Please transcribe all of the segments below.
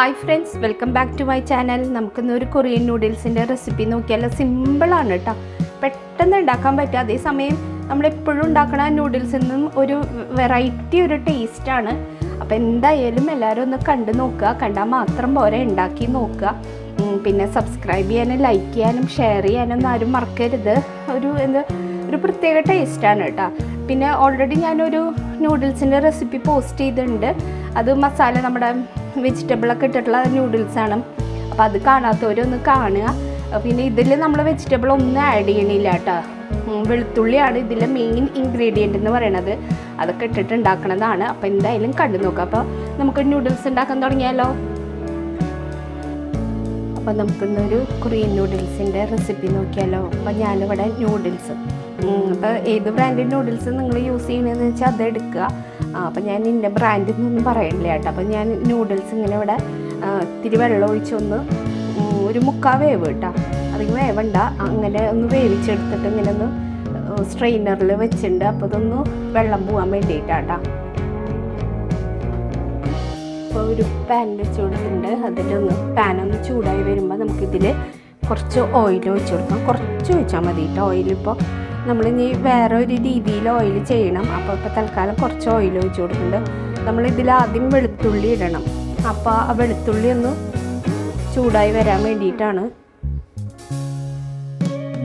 Hi friends, welcome back to my channel. We will make Korean noodles recipe. It's simple. It's simple. We noodles a variety of taste. Subscribe, like, share, and I already posted a noodles recipe. That masala vegetable noodles. That is the vegetable. The main ingredient is noodles. Either branded noodles and you see in each other, Panyan the brand in Parayan noodles in Nevada, Tirivalloichon, Rimuka Vavata, Rivavanda, Angada, and the way which the strainer levitch and Padano, Velambu Amade data. So, you pan the children there, pan on the chuda, very Madame Kitty, Corcho oil, Corcho Chamadita oil. We will use the oil in the oil. We will use the oil in the oil. We will use the oil in the oil. We will use the oil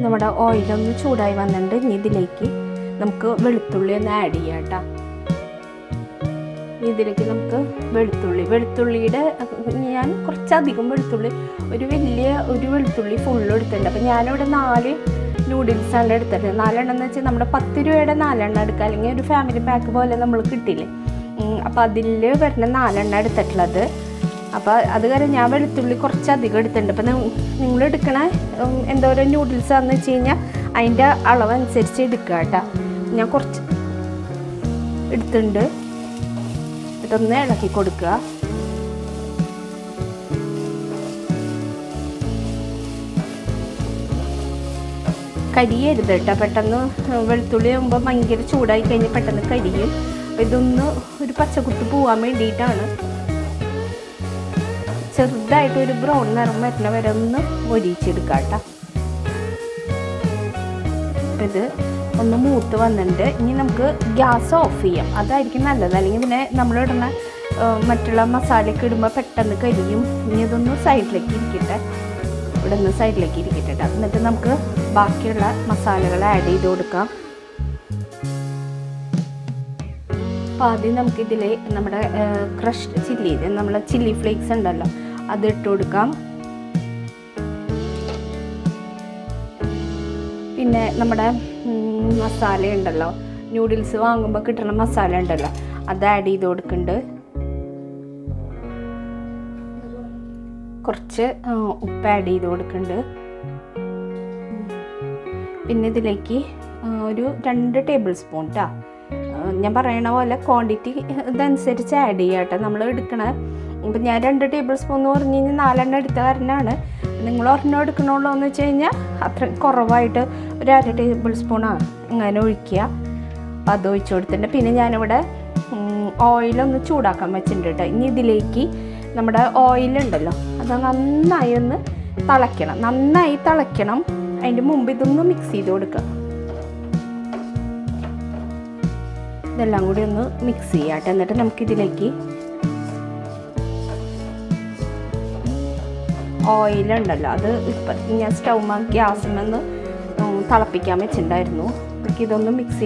in the oil. Noodles and at the number Paturu and Alan are calling it a family pack ball and the Mulkitile. Apa the liver and an island at that leather. Apa other Yavel Tulikorcha, the good and England can I endure a noodles on the china and allowance set the carta. Nakorch it thunder at the Nelaki Kodka. Kadiye the Tapatano, Veltulium, Bangir Chuda, can you pattern the Kadiye? We don't know Pachakutu, I made it on Sir died with a brown, Narmat Navaram, Modi Chirkata. Whether on the mood to one under Ninamka gas off here, other can another Namlodana Matala Masala Kuduma pattern the Kadium, near the side like it. The side like it get up. Natanamka, Bakula, Masala, Adi Dodka Padinam Kitile, Namada crushed chili, then Namla chili flakes and Allah. Other Todkam in a Namada Masala and Allah. Noodles, Wang, Bucket and Masala and Allah. Adadi Dodkunda. Corche, Paddy, the old kinder. Pinna the lake, you 2 tablespoons. Nabarana quantity, then set a chaddy at a numbered canal. When you add 2 tablespoons or Nin Island at the Nana, then Lord Nerd canola on the chain, a corrovator, add a tablespoon. Nanoikia, Pado church, and a pinna oil on the chuda come at the oil and della. Then Nayan Talakana, Nanai Talakanum, and Mumbidum mixi dodka. The Langudino mixi at another Namkidilaki oil and a lather with Patina Stauma, Gasman, Talapicamich and I know. Pick it on the mixi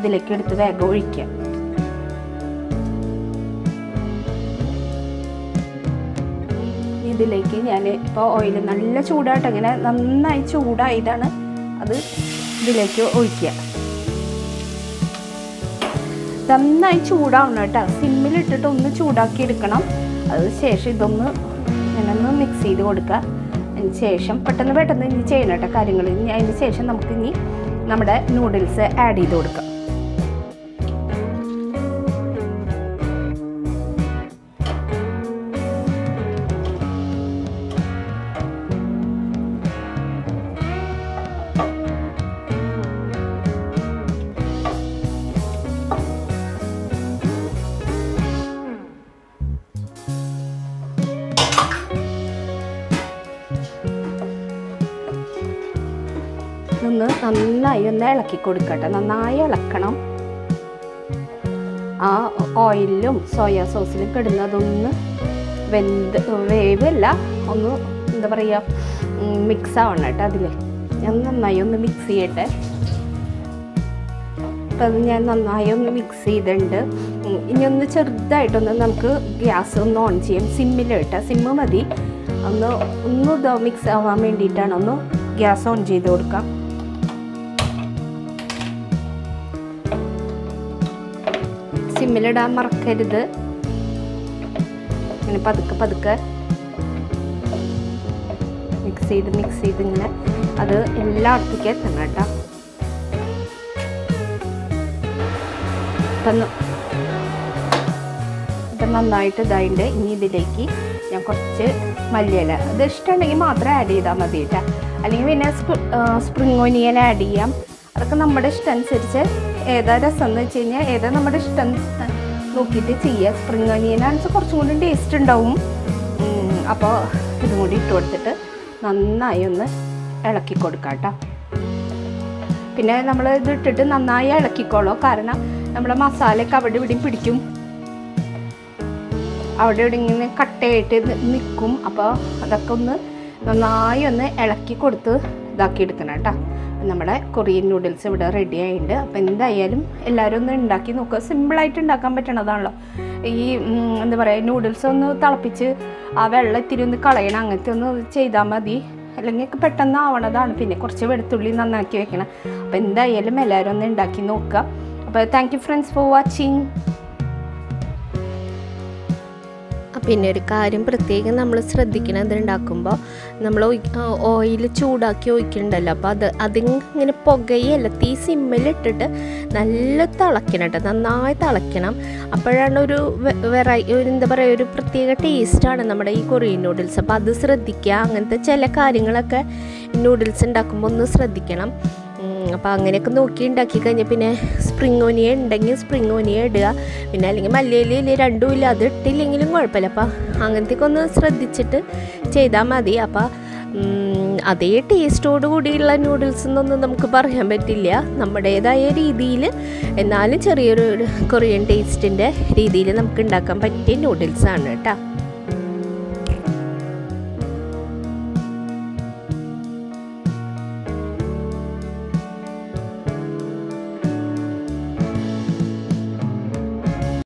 the liquid the Vagorica. The lake and oil and a little soda again, and night soda either. The lake oikia. The night soda on a similar to the soda kirkanum, I'll say she don't know, and I'm mixing the vodka and session, but I'm better than the chain at a carrying in the session of Kini. Namada noodles added vodka. ഒന്ന് നന്നായി ഒന്ന് ഇളക്കി കൊടുക്കട്ടെ. നന്നായി ഇളക്കണം. ആ ഓയിലും soya സോസിലും കിടന്നതൊന്ന് വേവല്ല ഒന്ന് എന്താ പറയുക മിക്സ് ആവണം കേട്ടോ. അതിൽ ഞാൻ നന്നായി ഒന്ന് മിക്സ് ചെയ്യട്ടെ. അപ്പം അത് ഞാൻ നന്നായി ഒന്ന് മിക്സ് ചെയ്തിട്ടുണ്ട്. ഇനി ഒന്ന് ചെറുതായിട്ടൊന്ന് നമുക്ക് ഗ്യാസ് ഒന്ന് ഓൺ ചെയ്യാം. സിമ്മിൽ കേട്ടോ, സിമ്മ് മതി. ഒന്ന് ഇതാ മിക്സ് ആവാൻ വേണ്ടിയിട്ടാണ്. ഒന്ന് ഗ്യാസ് ഓൺ ചെയ്ത് കൊടുക്കാം. സിമ്മിലിടാൻ മറക്കരുത്. ഇങ്ങനെ പതുക്കെ പതുക്കെ മിക്സ് ചെയ്ത് ഇങ്ങനെ അത് എല്ലായിടത്തേക്ക് എത്തണം കേട്ടോ. ഇപ്പം നന്നായിട്ട് ഇതായിട്ട് ഇനി ഇതിലേക്ക് ഞാൻ കുറച്ച് മല്ലിയില, അത് ഇഷ്ടമുണ്ടെങ്കിൽ മാത്രം ആഡ് ചെയ്താൽ മതി കേട്ടോ. അല്ലെങ്കിൽ പിന്നെ സ്പ്രിംഗ് ഓനിയൻ ആഡ് ചെയ്യാം. അതൊക്കെ നമ്മുടെ ഇഷ്ടം അനുസരിച്ച് ഏതാ രസം എന്ന് വെച്ച് കഴിഞ്ഞാൽ ഏതാ നമ്മുടെ ഇഷ്ടം നോക്കിയിട്ട് ചെയ്യുക. സ്പ്രിംഗ് ഓനിയനാണെന്ന് വെച്ചാൽ കുറച്ചും കൂടി ടേസ്റ്റ് ഉണ്ടാവും. അപ്പോൾ ഇതും കൂടി ഇട്ട് കൊടുത്തിട്ട് നന്നായി ഒന്ന് ഇളക്കി കൊടുക്കാം കേട്ടോ. പിന്നെ നമ്മൾ ഇത് ഇട്ടിട്ട് നന്നായി ഇളക്കിക്കോളൂ, കാരണം നമ്മുടെ മസാലയൊക്കെ അവിടെ ഇവിടെ പിടിക്കും, അവിടെ ഇവിടെ ഇങ്ങനെ കട്ടയായിട്ട് നിൽക്കും. അപ്പോൾ അതൊക്കെ ഒന്ന് നന്നായി ഒന്ന് ഇളക്കി കൊടുത്ത് ഇതാക്കി എടുക്കണം കേട്ടോ. നമ്മുടെ കൊറിയൻ നൂഡിൽസ് ഇവിടെ റെഡി ആയിട്ടുണ്ട്. അപ്പോൾ എന്തായാലും എല്ലാവരും ഒന്ന് ഉണ്ടാക്കി നോക്കുക. സിമ്പിളായിട്ട് ഉണ്ടാക്കാൻ പറ്റണതാണല്ലോ. ഈ എന്താ പറയുക നൂഡിൽസ് ഒന്ന് തിളപ്പിച്ച് ആ വെള്ളം ഇത്തിരി ഒന്ന് കളയണം, അങ്ങനത്തെ ഒന്ന് ചെയ്താൽ മതി. അല്ലെങ്കിൽ പെട്ടെന്ന് ആവണതാണ്. പിന്നെ കുറച്ച് വെളുത്തുള്ളി നന്നാക്കി വെക്കണം. അപ്പോൾ എന്തായാലും എല്ലാവരും ഒന്ന് ഉണ്ടാക്കി നോക്കുക. അപ്പോൾ thank you friends for watching. പിന്നെ ഒരു കാര്യം പ്രത്യേകം നമ്മൾ ശ്രദ്ധിക്കണം, അതുണ്ടാക്കുമ്പോൾ നമ്മൾ ഓയിൽ ചൂടാക്കി ഒഴിക്കണ്ടല്ലോ. അപ്പോൾ അതിങ്ങനെ പുകയല്ല, തീ സിമ്മിലിട്ടിട്ട് നല്ല തിളയ്ക്കണം കേട്ടോ, നന്നായി തിളയ്ക്കണം. അപ്പോഴാണ് ഒരു എന്താ പറയുക ഒരു പ്രത്യേക ടേസ്റ്റാണ് നമ്മുടെ ഈ കൊറിയൻ നൂഡിൽസ്. അപ്പോൾ അത് ശ്രദ്ധിക്കുക. അങ്ങനത്തെ ചില കാര്യങ്ങളൊക്കെ നൂഡിൽസ് ഉണ്ടാക്കുമ്പോൾ ഒന്ന് ശ്രദ്ധിക്കണം. അപ്പോൾ അങ്ങനെയൊക്കെ നോക്കി ഉണ്ടാക്കി കഴിഞ്ഞാൽ പിന്നെ സ്പ്രിംഗ് ഓനിയൻ ഉണ്ടെങ്കിൽ സ്പ്രിംഗ് ഓനിയൻ ഇടുക. പിന്നെ അല്ലെങ്കിൽ മല്ലിയില രണ്ടും ഇല്ല, അത് ഇട്ടില്ലെങ്കിലും കുഴപ്പമില്ല. അപ്പോൾ അങ്ങനത്തെയൊക്കെ ഒന്ന് ശ്രദ്ധിച്ചിട്ട് ചെയ്താൽ മതി. അപ്പോൾ അതേ ടേസ്റ്റോടു കൂടിയുള്ള നൂഡിൽസ് എന്നൊന്നും നമുക്ക് പറയാൻ പറ്റില്ല. നമ്മുടേതായ രീതിയിൽ എന്നാലും ചെറിയൊരു കൊറിയൻ ടേസ്റ്റിൻ്റെ രീതിയിൽ നമുക്ക് ഉണ്ടാക്കാൻ പറ്റിയ നൂഡിൽസാണ് കേട്ടോ.